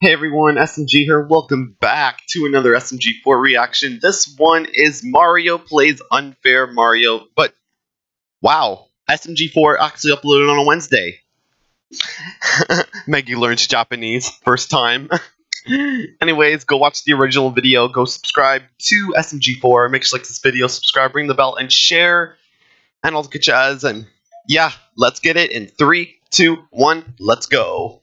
Hey everyone, SMG here, welcome back to another SMG4 reaction. This one is Mario Plays Unfair Mario, but wow, SMG4 actually uploaded on a Wednesday. Meggy learns Japanese, first time. Anyways, go watch the original video, go subscribe to SMG4, make sure you like this video, subscribe, ring the bell, and share, and all the good jazz, and yeah, let's get it in 3, 2, 1, let's go.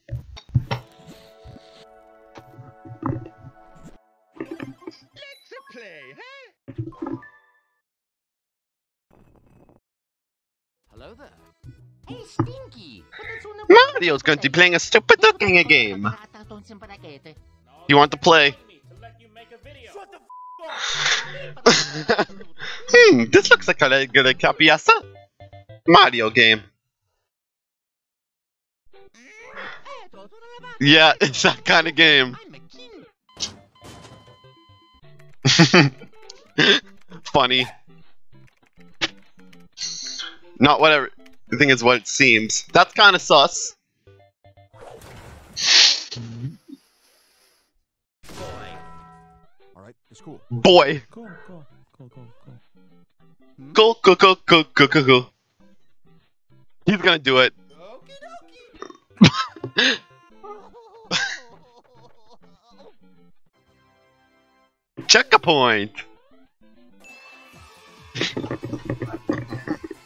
Hello there. Hey, Stinky. Mario's going to be playing a stupid looking game. You want to play? This looks like a good Capiasa Mario game. Yeah, it's that kind of game. Funny. Not what I think is what it seems. That's kind of sus. All right, it's cool. Boy. Cool. He's gonna do it. Check a point.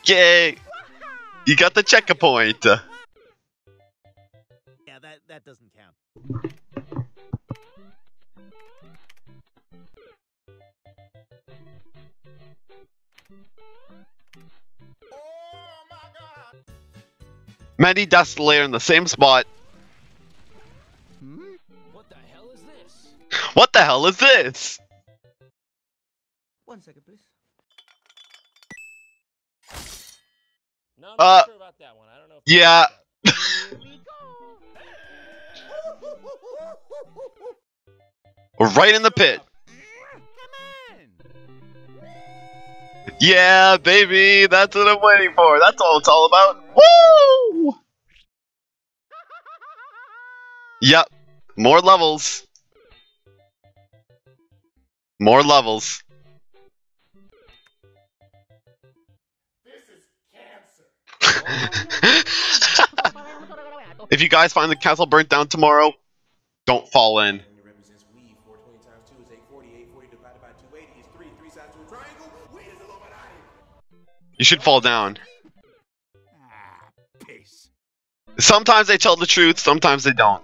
Yay! You got the checkpoint. Yeah, that doesn't count. Oh my God! Many dust layer in the same spot. Hmm? What the hell is this? What the hell is this? 1 second, please. No, I'm not sure about that one. I don't know if yeah. Right in the pit. Come on. Yeah, baby. That's what I'm waiting for. That's all it's all about. Woo! Yep. More levels. More levels. If you guys find the castle burnt down tomorrow, don't fall in. You should fall down. Sometimes they tell the truth, sometimes they don't.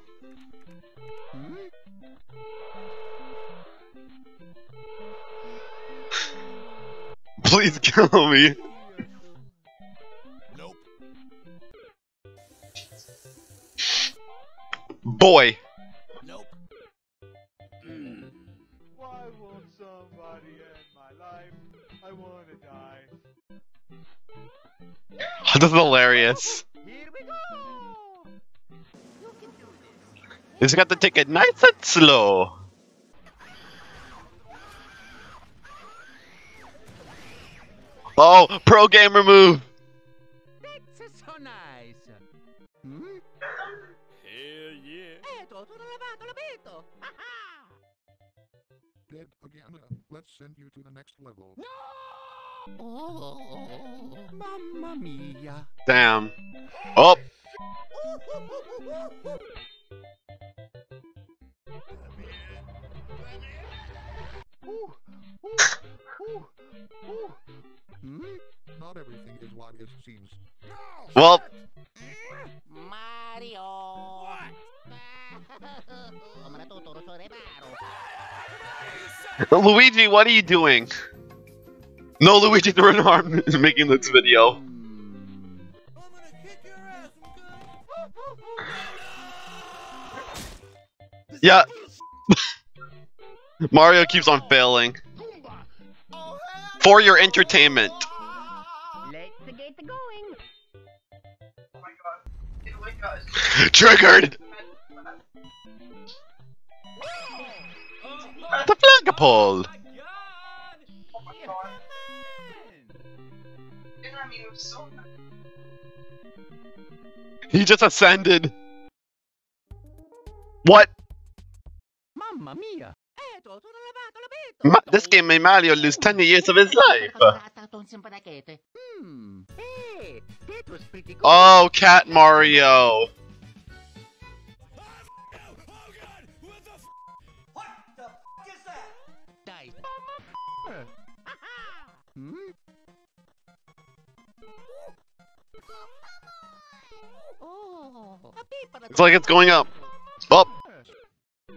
Please kill me. Boy. Nope. Mm. Why won't somebody end my life? I want to die. That's hilarious. Here we go. You can do this. It's got to take it nice and slow. Oh, pro gamer move. That's so nice. Hmm? Dead again. Let's send you to the next level. No! Oh, mamma mia. Damn. Oh. Hmm? Not everything is what it seems. Well. Mario. Luigi, what are you doing? No, Luigi, the red arm is making this video. Yeah. Mario keeps on failing. For your entertainment. Let's get going. Oh my God. Oh my God. Triggered! The flag pole. Oh my God. He just ascended. What? This game made Mario lose 10 years of his life. Oh, Cat Mario. It's like it's going up. Up. I've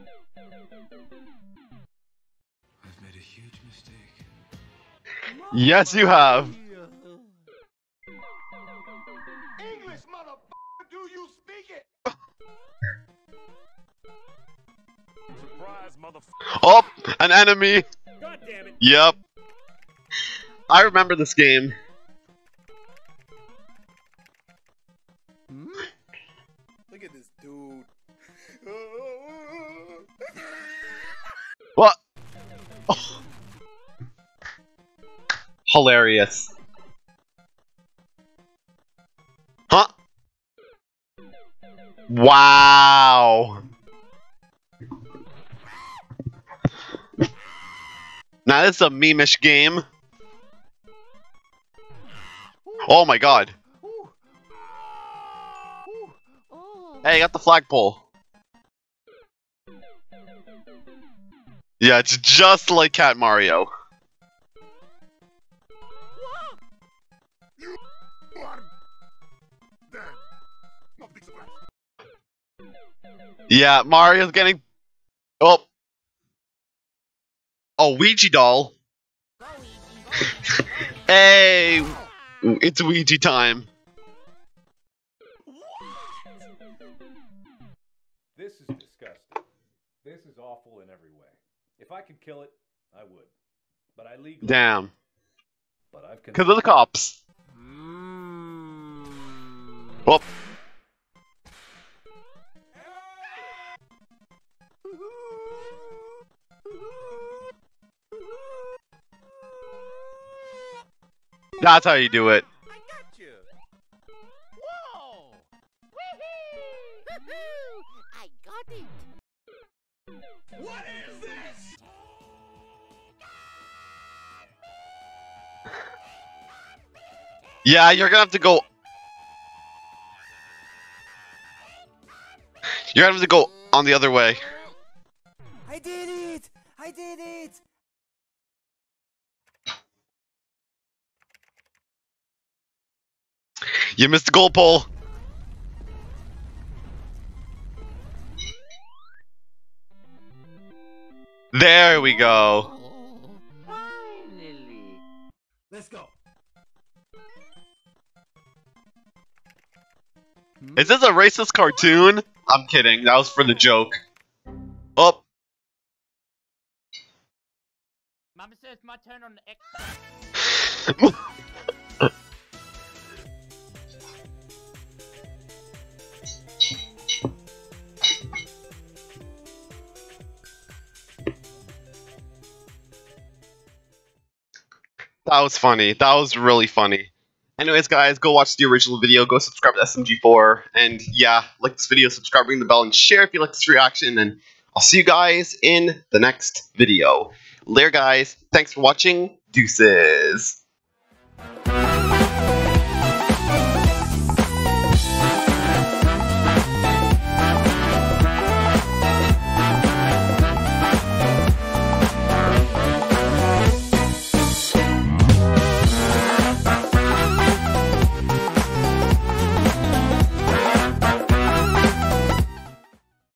made a huge mistake. Yes, you have. English, motherfucker, do you speak it? Surprise, motherfucker. Oh, an enemy. God damn it. Yep. I remember this game. Look at this dude. What? Oh. Hilarious. Huh? Wow. Now this is a meme-ish game. Oh my god. Hey, I got the flagpole. Yeah, it's just like Cat Mario. Yeah, Mario's getting... Oh. Oh, Ouija doll. Hey, it's Ouija time. This is disgusting. This is awful in every way. If I could kill it, I would. But I legally... Damn. But I've... Because of the cops. Whoop. That's how you do it. I got you. Whoa! Woohoo! Woohoo! I got it. What is this? Yeah, you're gonna have to go. You're gonna have to go on the other way. I did it! I did it! You missed the goal pole. There we go. Finally. Let's go. Is this a racist cartoon? I'm kidding. That was for the joke. Up. Mama says my turn on the X. That was funny. That was really funny. Anyways, guys, go watch the original video. Go subscribe to SMG4. And yeah, like this video, subscribe, ring the bell, and share if you like this reaction. And I'll see you guys in the next video. Later, guys. Thanks for watching. Deuces.